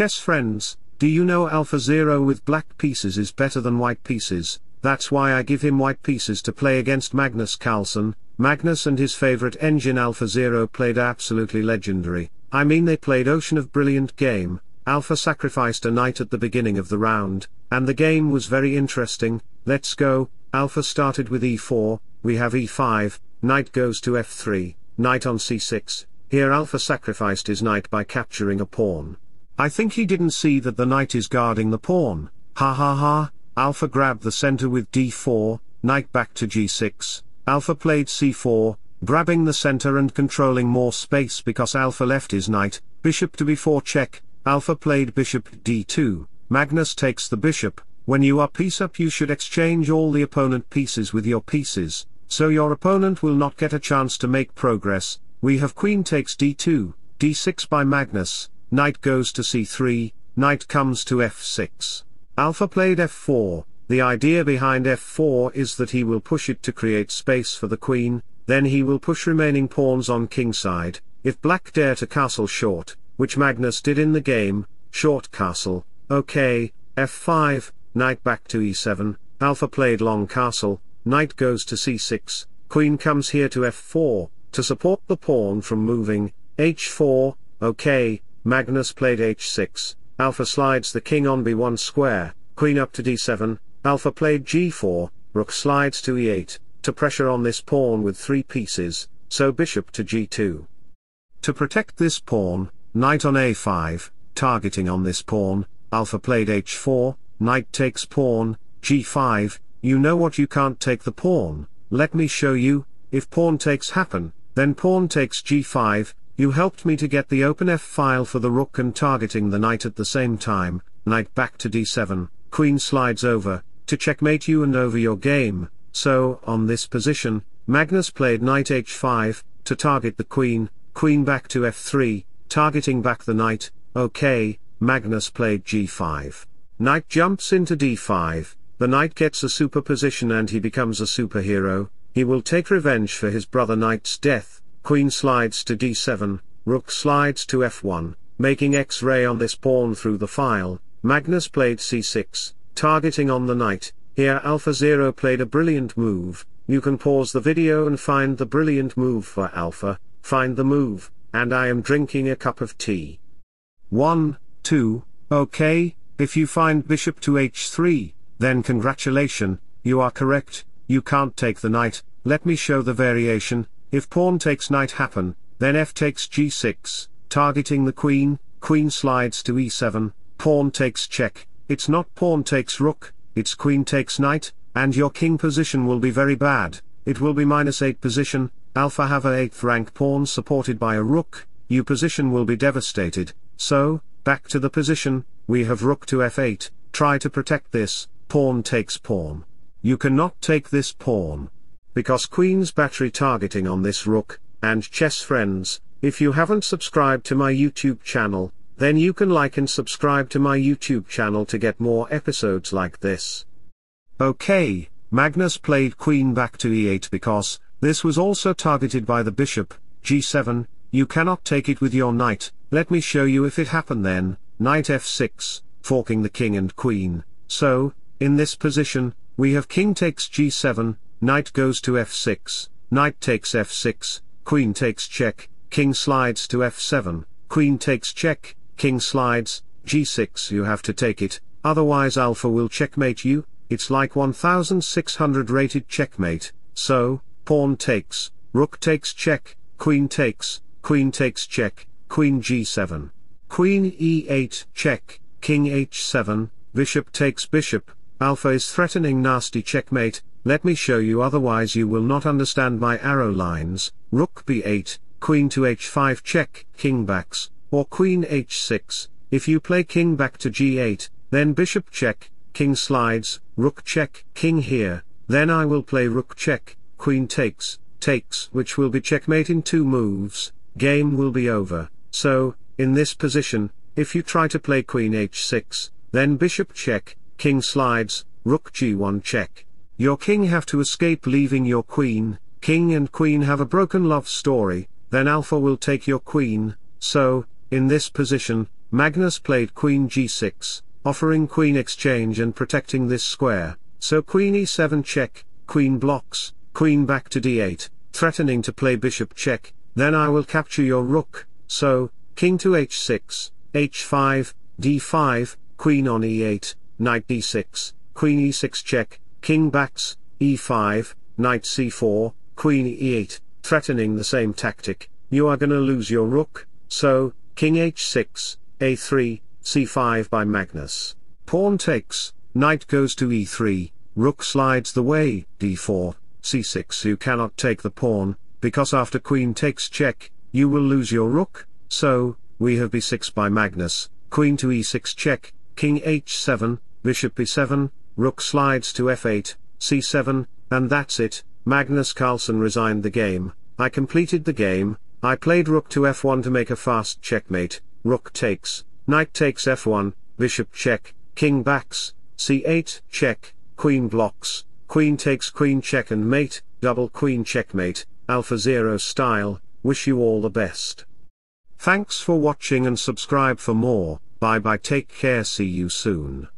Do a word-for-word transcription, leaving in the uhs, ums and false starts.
Chess friends, do you know AlphaZero with black pieces is better than white pieces? That's why I give him white pieces to play against Magnus Carlsen. Magnus and his favorite engine AlphaZero played absolutely legendary. I mean, they played ocean of brilliant game. Alpha sacrificed a knight at the beginning of the round, and the game was very interesting. Let's go. Alpha started with e four, we have e five, knight goes to f three, knight on c six. Here Alpha sacrificed his knight by capturing a pawn. I think he didn't see that the knight is guarding the pawn. Ha ha ha. Alpha grabbed the center with d four, knight back to g six, Alpha played c four, grabbing the center and controlling more space because Alpha left his knight, bishop to b four check, Alpha played bishop d two, Magnus takes the bishop. When you are piece up, you should exchange all the opponent pieces with your pieces, so your opponent will not get a chance to make progress. We have queen takes d two, d six by Magnus, knight goes to c three, knight comes to f six. Alpha played f four, the idea behind f four is that he will push it to create space for the queen, then he will push remaining pawns on kingside. If black dare to castle short, which Magnus did in the game, short castle, ok, f five, knight back to e seven, Alpha played long castle, knight goes to c six, queen comes here to f four, to support the pawn from moving, h four, ok, Magnus played h six, Alpha slides the king on b one square, queen up to d seven, Alpha played g four, rook slides to e eight, to pressure on this pawn with three pieces, so bishop to g two. To protect this pawn, knight on a five, targeting on this pawn, Alpha played h four, knight takes pawn, g five, you know what, you can't take the pawn, let me show you. If pawn takes happen, then pawn takes g five, you helped me to get the open f-file for the rook and targeting the knight at the same time, knight back to d seven, queen slides over, to checkmate you and over your game. So, on this position, Magnus played knight h five, to target the queen, queen back to f three, targeting back the knight, ok, Magnus played g five. Knight jumps into d five, the knight gets a superposition and he becomes a superhero, he will take revenge for his brother knight's death. Queen slides to d seven, rook slides to f one, making x-ray on this pawn through the file. Magnus played c six, targeting on the knight. Here AlphaZero played a brilliant move. You can pause the video and find the brilliant move for Alpha. Find the move, and I am drinking a cup of tea. one, two, okay, if you find bishop to h three, then congratulations, you are correct, you can't take the knight. Let me show the variation. If pawn takes knight happen, then f takes g six, targeting the queen, queen slides to e seven, pawn takes check, it's not pawn takes rook, it's queen takes knight, and your king position will be very bad, it will be minus eight position. Alpha have a eighth rank pawn supported by a rook, your position will be devastated. So, back to the position, we have rook to f eight, try to protect this, pawn takes pawn. You cannot take this pawn, because queen's battery targeting on this rook. And chess friends, if you haven't subscribed to my YouTube channel, then you can like and subscribe to my YouTube channel to get more episodes like this. Okay, Magnus played queen back to e eight because this was also targeted by the bishop, g seven, you cannot take it with your knight, let me show you if it happened then, knight f six, forking the king and queen. So, in this position, we have king takes g seven, knight goes to f six, knight takes f six, queen takes check, king slides to f seven, queen takes check, king slides, g six, you have to take it, otherwise Alpha will checkmate you, it's like one thousand six hundred rated checkmate. So, pawn takes, rook takes check, queen takes, queen takes check, queen g seven, queen e eight check, king h seven, bishop takes bishop. Alpha is threatening nasty checkmate. Let me show you, otherwise you will not understand my arrow lines. Rook b eight, queen to h five check, king backs, or queen h six, if you play king back to g eight, then bishop check, king slides, rook check, king here, then I will play rook check, queen takes, takes, which will be checkmate in two moves, game will be over. So, in this position, if you try to play queen h six, then bishop check, king slides, rook g one check. Your king have to escape leaving your queen, king and queen have a broken love story, then Alpha will take your queen. So, in this position, Magnus played queen g six, offering queen exchange and protecting this square, so queen e seven check, queen blocks, queen back to d eight, threatening to play bishop check, then I will capture your rook, so, king to h six, h five, d five, queen on e eight, knight d six, queen e six check, king backs, e five, knight c four, queen e eight, threatening the same tactic, you are gonna lose your rook, so, king h six, a three, c five by Magnus. Pawn takes, knight goes to e three, rook slides the way, d four, c six. You cannot take the pawn, because after queen takes check, you will lose your rook, so, we have b six by Magnus, queen to e six check, king h seven, bishop b seven, rook slides to f eight, c seven, and that's it. Magnus Carlsen resigned the game. I completed the game. I played rook to f one to make a fast checkmate. Rook takes, knight takes f one, bishop check, king backs, c eight check, queen blocks, queen takes queen check and mate, double queen checkmate, AlphaZero style. Wish you all the best. Thanks for watching and subscribe for more. Bye bye, take care, see you soon.